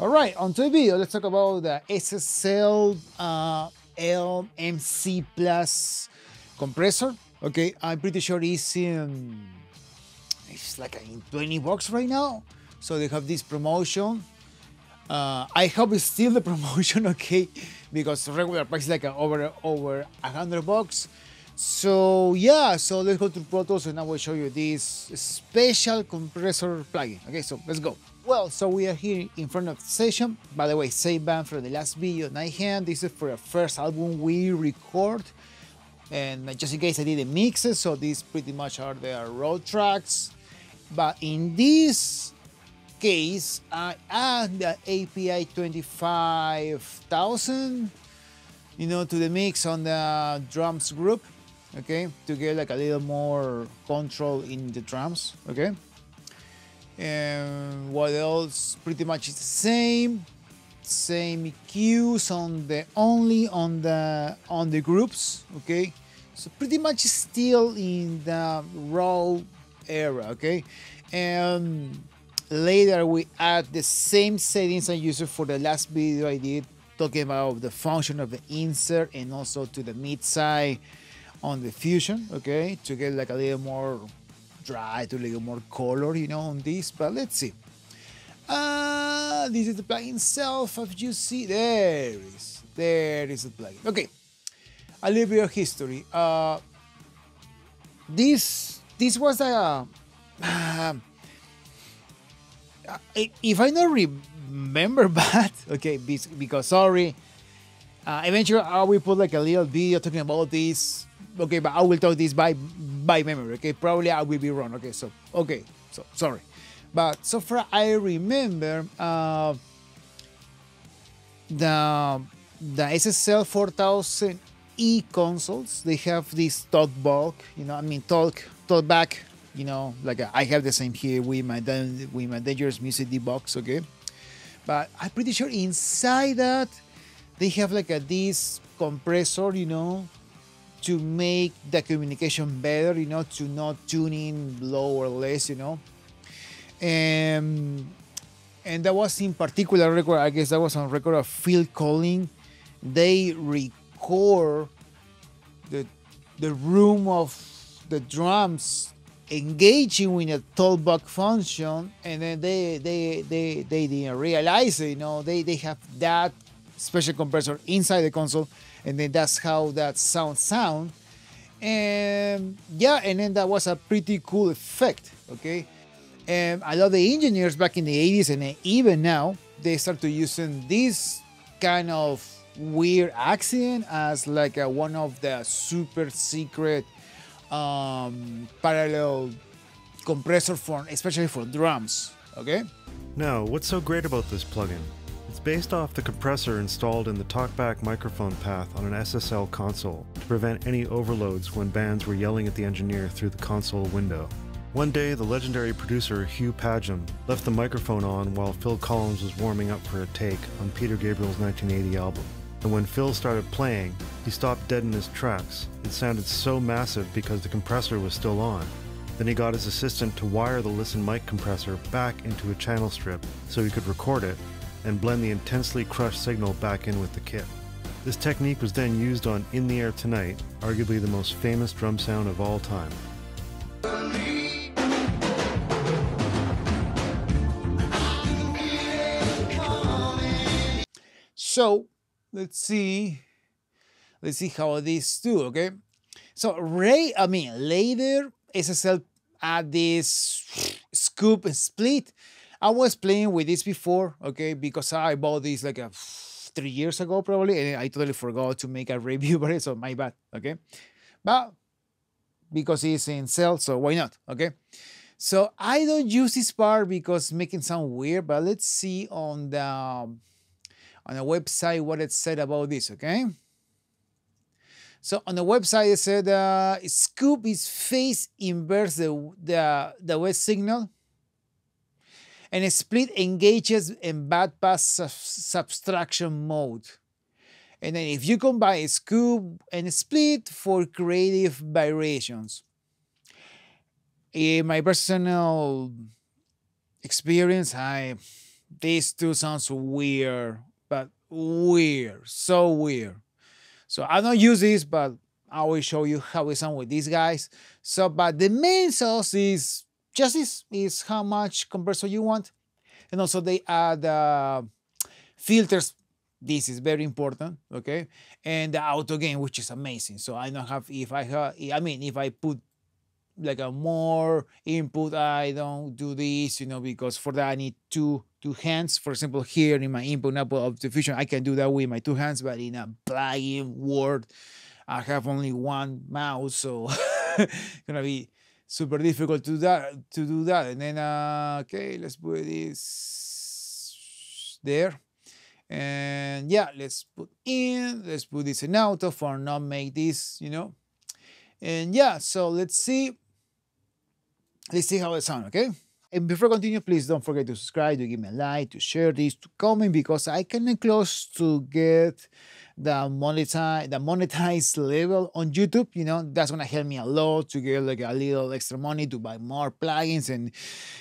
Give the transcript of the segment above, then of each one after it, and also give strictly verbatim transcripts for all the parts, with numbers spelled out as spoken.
All right, on to the video. Let's talk about the S S L uh, L M C Plus compressor. Okay, I'm pretty sure it's in, it's like in twenty bucks right now. So they have this promotion. Uh, I hope it's still the promotion, okay? Because regular price is like over over a hundred bucks. So yeah, so let's go to Pro Tools and I will show you this special compressor plugin. Okay, so let's go. Well, so we are here in front of the session. By the way, save ban for the last video, Nighthand. This is for the first album we record. And just in case I did a mix, so these pretty much are the road tracks. But in this case, I add the A P I twenty-five thousand, you know, to the mix on the drums group, okay, to get like a little more control in the drums, okay. And what else? Pretty much it's the same, same cues on the only on the on the groups, okay. So pretty much still in the raw era, okay. And later we add the same settings I used for the last video I did talking about the function of the insert and also to the mid side on the fusion, okay, to get like a little more dry, to a little more color, you know, on this. But let's see. Ah, uh, this is the plugin itself. As you see, there it is. There is the plugin. Okay, a little bit of history. Uh, this this was a. Uh, If I don't remember bad, okay, because sorry, uh, eventually I will put like a little video talking about this, okay, but I will talk this by by memory, okay, probably I will be wrong, okay, so, okay, so, sorry. But so far I remember uh, the, the S S L four thousand E consoles, they have this talk bulk, you know, I mean talk, talk back, you know, like I have the same here with my with my Dangerous Music D box, okay. But I'm pretty sure inside that they have like a this compressor, you know, to make the communication better, you know, to not tune in low or less, you know. And and that was in particular record. I guess that was on record of Phil Collins. They record the the room of the drums, engaging with a talkback function, and then they they they they didn't realize it, you know, they they have that special compressor inside the console, and then that's how that sound sound. And yeah, and then that was a pretty cool effect, okay. And a lot of the engineers back in the eighties and even now they started using this kind of weird accident as like a, one of the super secret Um, parallel compressor for, especially for drums, okay? Now, what's so great about this plugin? It's based off the compressor installed in the talkback microphone path on an S S L console to prevent any overloads when bands were yelling at the engineer through the console window. One day, the legendary producer Hugh Padgham left the microphone on while Phil Collins was warming up for a take on Peter Gabriel's nineteen eighty album. And when Phil started playing, he stopped dead in his tracks. It sounded so massive because the compressor was still on. Then he got his assistant to wire the listen mic compressor back into a channel strip so he could record it and blend the intensely crushed signal back in with the kit. This technique was then used on In the Air Tonight, arguably the most famous drum sound of all time. So, Let's see, let's see how these do, okay? So Ray, I mean, later S S L add this scoop and split. I was playing with this before, okay, because I bought this like a three years ago probably, and I totally forgot to make a review about it, so my bad, okay? But because it's in sale, so why not, okay? So I don't use this part because making sound weird, but let's see on the on the website what it said about this, okay? So on the website it said, uh, scoop is phase inverse the, the, the wet signal, and a split engages in bad pass sub subtraction mode. And then if you combine a scoop and a split for creative variations. In my personal experience, I these two sounds weird, but weird, so weird. So I don't use this, but I will show you how we sound with these guys. So, but the main source is just this, is how much compressor you want. And also they add uh, filters. This is very important, okay? And the auto gain, which is amazing. So I don't have, if I have, I mean, if I put like a more input, I don't do this, you know, because for that I need two two hands. For example, here in my input and output of the Fusion, I can do that with my two hands, but in a plugin world, I have only one mouse, so it's gonna be super difficult to do that. To do that, and then uh, okay, let's put this there, and yeah, let's put in, let's put this in auto for not make this, you know, and yeah. So let's see. Let's see how it sounds, okay? And before I continue, please don't forget to subscribe, to give me a like, to share this, to comment, because I came close to get the monetize, the monetized level on YouTube. You know, that's gonna help me a lot to get like a little extra money to buy more plugins, and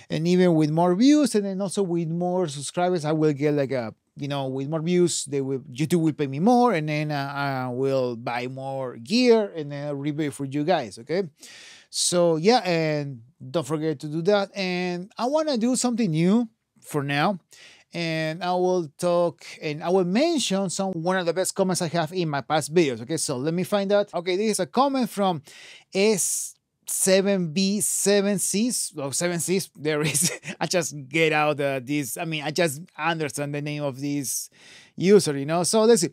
and even with more views, and then also with more subscribers, I will get like a, you know, with more views, they will, YouTube will pay me more, and then uh, I will buy more gear and then I'll review for you guys, okay? So yeah, and don't forget to do that. And I want to do something new for now, and I will talk and I will mention some one of the best comments I have in my past videos, okay? So let me find out. Okay, this is a comment from S. seven B seven Cs, or seven Cs, there is, I just get out uh, this, I mean, I just understand the name of this user, you know. So let's see,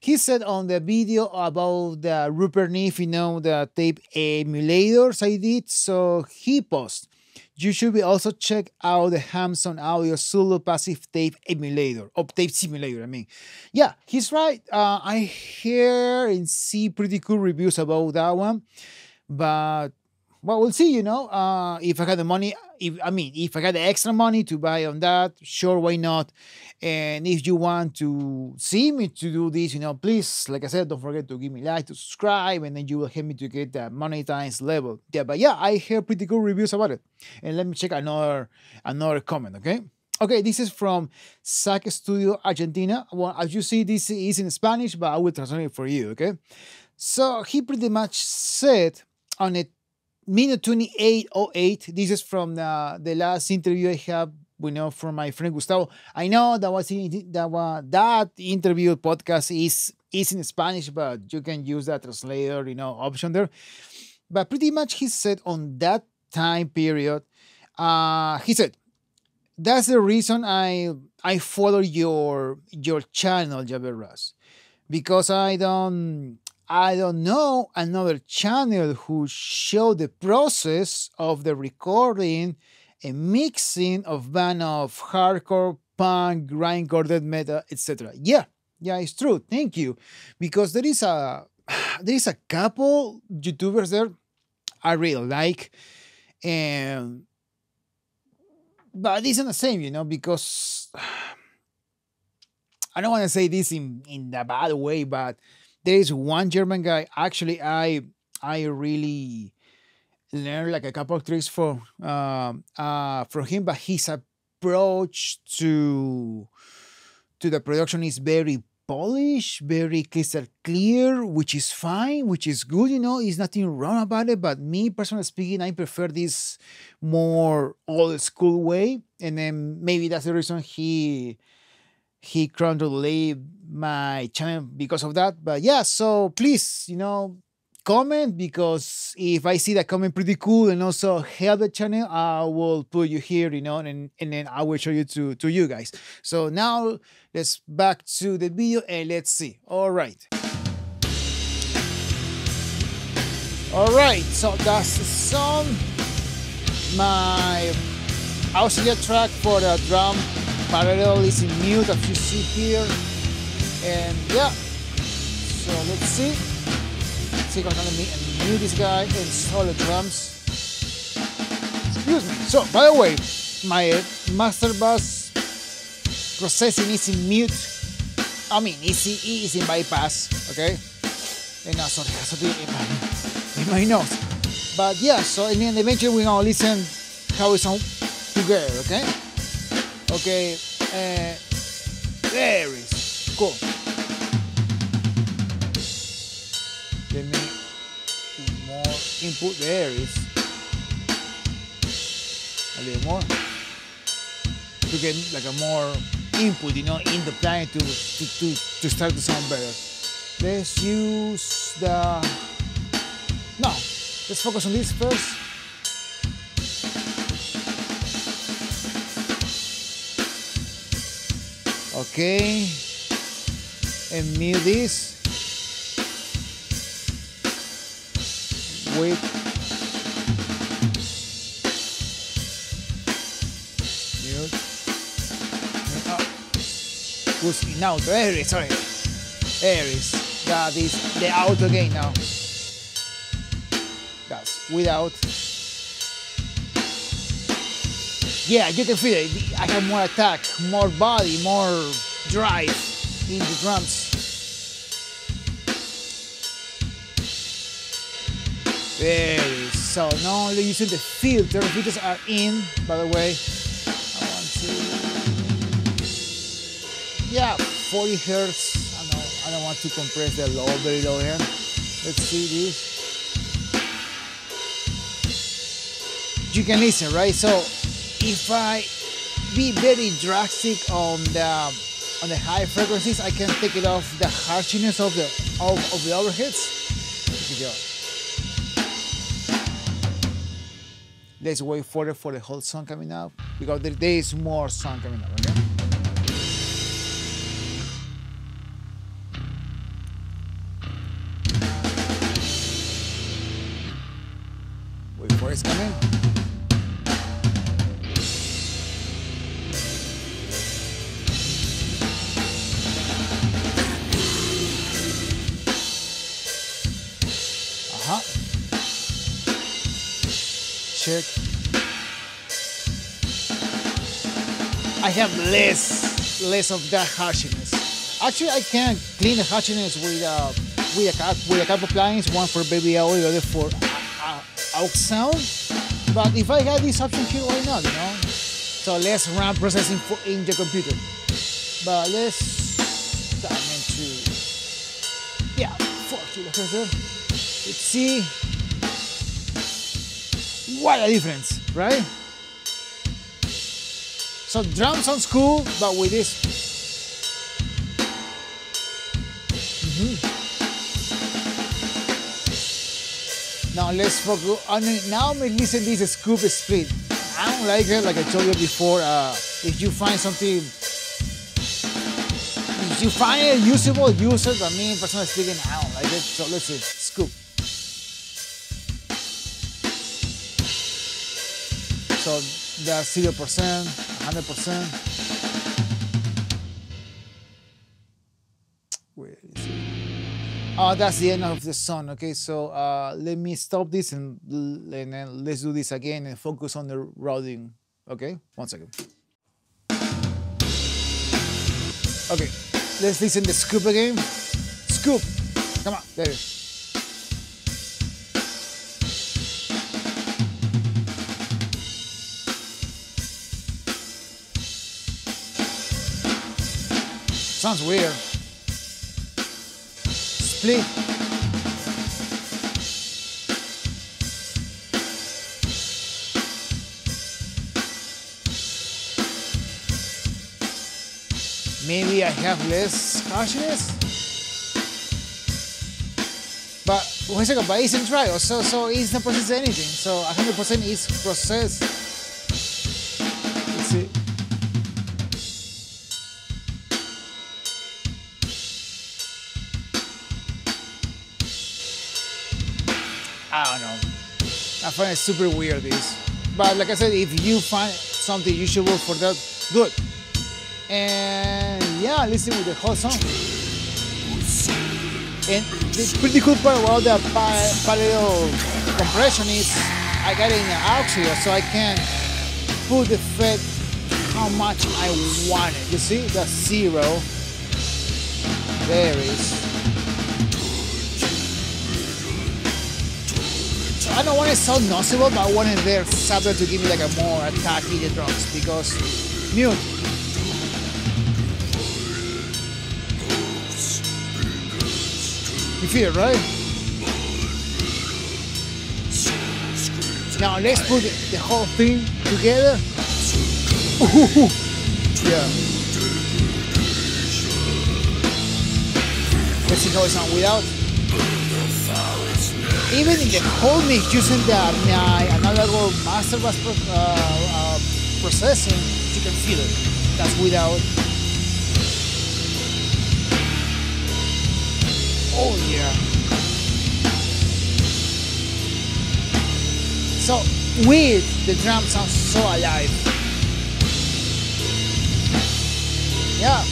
he said on the video about the Rupert Neve, you know, the tape emulators I did, so he posts, you should be also check out the Hamson Audio Solo Passive Tape Emulator, or Tape Simulator, I mean. Yeah, he's right, uh, I hear and see pretty cool reviews about that one, but well, we'll see, you know, uh, if I had the money, if I mean, if I had the extra money to buy on that, sure, why not? And if you want to see me to do this, you know, please, like I said, don't forget to give me a like, to subscribe, and then you will help me to get that monetized level. Yeah, but yeah, I hear pretty good reviews about it. And let me check another, another comment, okay? Okay, this is from S A C Studio Argentina. Well, as you see, this is in Spanish, but I will translate it for you, okay? So he pretty much said on it, minute twenty-eight oh eight, this is from the, the last interview I have, you know, from my friend Gustavo. I know that was in, that, was, that interview podcast is, is in Spanish, but you can use that translator, you know, option there. But pretty much he said on that time period, uh, he said, that's the reason I I follow your, your channel, Javier Ross, because I don't... I don't know another channel who showed the process of the recording and mixing of band of hardcore, punk, grindcore, death metal, et cetera. Yeah, yeah, it's true. Thank you, because there is a there is a couple YouTubers there I really like, and but it's not the same, you know, because I don't want to say this in in a bad way, but there is one German guy, actually, I I really learned like a couple of tricks from um, uh, from him, but his approach to to the production is very polished, very crystal clear, which is fine, which is good, you know, is nothing wrong about it, but me, personally speaking, I prefer this more old school way, and then maybe that's the reason he... he can't leave my channel because of that. But yeah, so please, you know, comment, because if I see that comment pretty cool and also help the channel, I will put you here, you know, and, and then I will show you to, to you guys. So now let's back to the video and let's see. All right. All right, so that's the song, my auxiliary track for the drum. Parallel is in mute, as you see here, and yeah, so let's see, let's see, I'm gonna mute this guy and solo drums, excuse me. So by the way, my master bus processing is in mute, I mean E C E is in bypass, okay, and uh, sorry, sorry in, my, in my nose, but yeah, so and then eventually we're gonna listen how it sounds together, okay. Okay, And there it is. Cool. Let me do more input. There it is. A little more. To get like a more input, you know, in the plane to, to, to, to start to sound better. Let's use the... No, let's focus on this first. Okay, and mute this with mute. Ah, push in out. There it is. Sorry, there it is. That is the out again now. That's without. Yeah, you can feel it. I have more attack, more body, more drive in the drums. There it is. So now they're using the filter. The filters are in, by the way. I want to. Yeah, forty hertz. I know. I don't want to compress the low, very low end. Let's see this. You can listen, right? So. If I be very drastic on the on the high frequencies, I can take it off the harshness of the of, of the overheads. Let's wait further for the whole song coming up because there, there is more song coming up. Okay? Wait for it's coming. Check. I have less, less of that harshness. Actually, I can clean the harshness with uh, with a couple, with a couple appliances, one for Baby Audio, the other for uh, uh, Aux Sound. But if I had this option here, why not? You know, so less RAM processing for in the computer. But let's dive into yeah, forty hertz. Let's see. What a difference, right? So drum sounds cool, but with this. Mm-hmm. Now let's focus on it. Now we listen to this scoop split. I don't like it, like I told you before. Uh, if you find something, if you find it usable, use it. But me personally speaking, I don't like it. So let's see, scoop. So that's zero percent, hundred percent. Where is it? Oh, that's the end of the song. Okay, so uh, let me stop this and, and then let's do this again and focus on the routing. Okay, one second. Okay, let's listen to the scoop again. Scoop, come on, there it is. Sounds weird. Split. Maybe I have less harshness, but wait a second, but it's in trial, so so it's not processed anything. So one hundred percent is processed. Let's see. I don't know. I find it super weird this. But like I said, if you find something usable for that, good. And yeah, listen with the whole song. And the pretty cool part about the parallel compression is I got it in the aux here, so I can put the effect how much I want it. You see, that's zero. There it is. I don't want it so noticeable, but I want it there subtle to give me like a more attack in the drums because mute. You feel it, right? Now let's put the whole thing together. Ooh. Yeah. Let's see how it sounds without. Even in the whole mix, using the uh, analog master bus pro uh, uh, processing, you can feel it. That's without. Oh yeah. So with the drum sounds so alive. Yeah.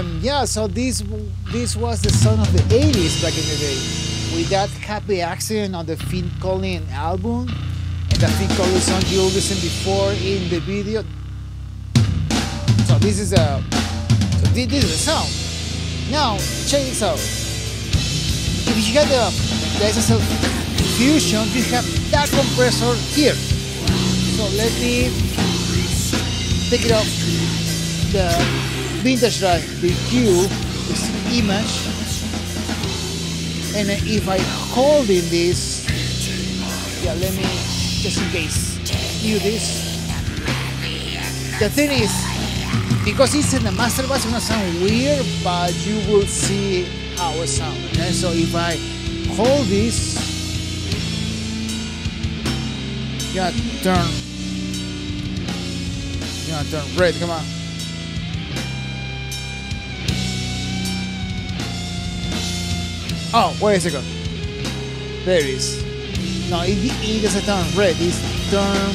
Um yeah, so this this was the sound of the eighties back in the day. With that happy accident on the Phil Collins album and the Phil Collins song you listened before in the video. So this is a so this, this is the sound. Now, check this out. If you got the, the S S L Fusion, you have that compressor here. So let me take it off the vintage drive, the Q, this image. And if I hold in this, yeah, let me, just in case, do this. The thing is, because it's in the master bus, it's gonna sound weird, but you will see how it sounds. Okay? So if I hold this, you gotta turn, you gotta turn red. Come on. Oh, wait a second. There it is. No, it, it doesn't turn red. It's turn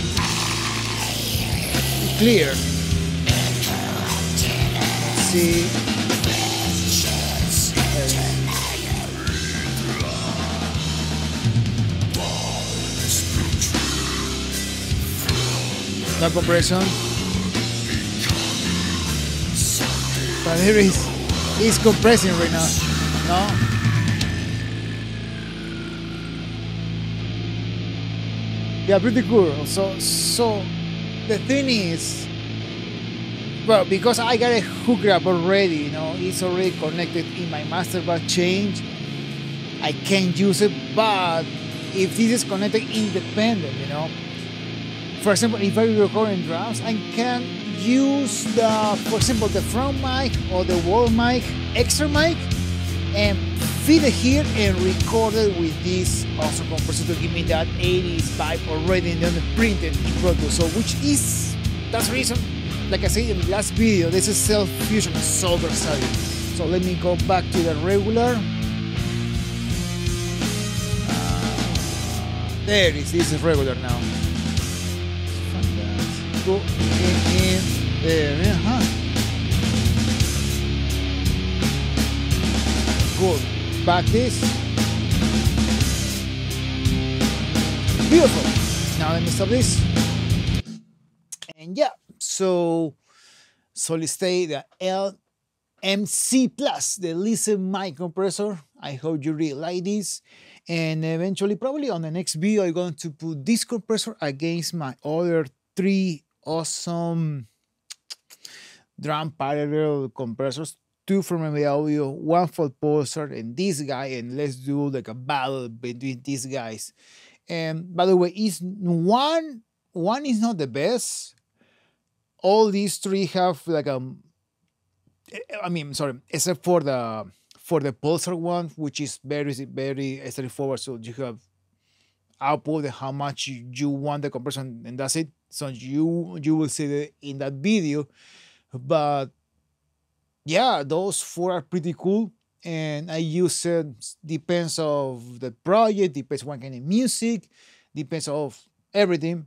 clear. See. No compression. But here it is, it's compressing right now. No. Yeah, pretty cool. So, so the thing is. Well, because I got a hook grab already, you know, it's already connected in my master bus change. I can't use it, but if this is connected independent, you know, for example, if I record in drums, I can use the, for example, the front mic or the wall mic, extra mic, and feed it here and record it with this awesome compressor to give me that eighties vibe already and then printed in Pro Tools. So, which is that's the reason. Like I said in the last video, this is S S L Fusion, is so versatile. So let me go back to the regular. Uh, there it is, this is regular now. Go in, in, there, uh -huh. Go back this. Beautiful. Now let me stop this. And yeah. So, solid state, the L M C Plus, the Listen Mic Compressor. I hope you really like this. And eventually, probably on the next video, I'm going to put this compressor against my other three awesome drum parallel compressors. Two from Baby Audio, one for Pulsar, and this guy. And let's do like a battle between these guys. And by the way, is one, one is not the best. All these three have like a, I mean, sorry, except for the for the Pulsar one, which is very, very straightforward. So you have output and how much you want the compression, and that's it. So you you will see that in that video. But yeah, those four are pretty cool, and I use it. Depends of the project, depends what kind of music, depends of everything.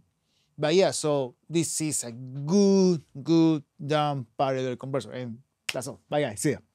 But yeah, so this is a good, good, damn parallel compressor. And that's all. Bye guys, see ya.